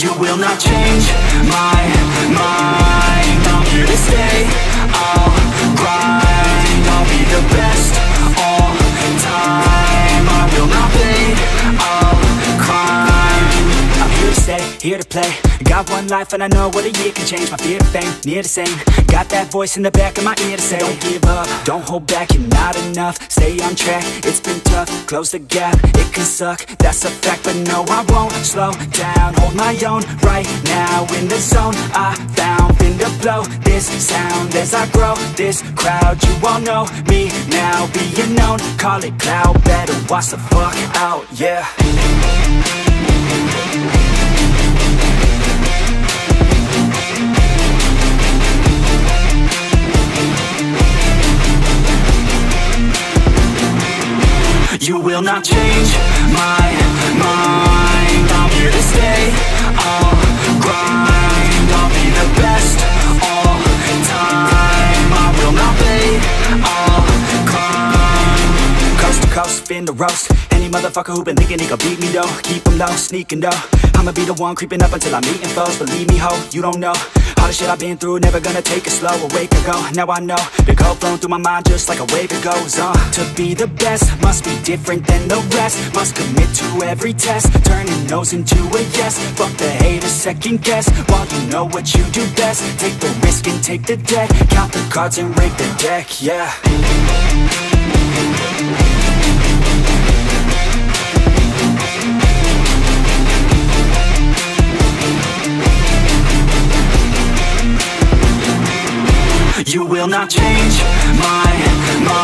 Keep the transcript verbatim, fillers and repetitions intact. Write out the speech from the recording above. You will not change my mind. I'm here to stay, I'll grind. I'll be the best all time. I will not fade, I'll climb. I'm here to stay, here to play. Got one life and I know what a year can change. My fear of fame, near the same. Got that voice in the back of my ear to say, don't give up, don't hold back, you're not enough. Stay on track, it's been tough. Close the gap, it can suck, that's a fact. But no, I won't slow down, hold my own right now. In the zone, I found, been to blow this sound as I grow this crowd. You all know me now, being known, call it clout. Better watch the fuck out, yeah. You will not change my mind. I'm here to stay, I'll grind. I'll be the best all time. I will not fade, I'll climb. Coast to coast, spin the roast. Any motherfucker who been thinking he gon' beat me though, keep him low, sneaking though. I'ma be the one creeping up until I'm meeting foes. Believe me, ho, you don't know all the shit I've been through, never gonna take it slow. A wake ago, now I know. The cold flowing through my mind just like a wave, it goes on. To be the best, must be different than the rest. Must commit to every test, turning no's into a yes. Fuck the haters, second guess, while you know what you do best. Take the risk and take the debt, count the cards and rake the deck, yeah. You will not change my mind.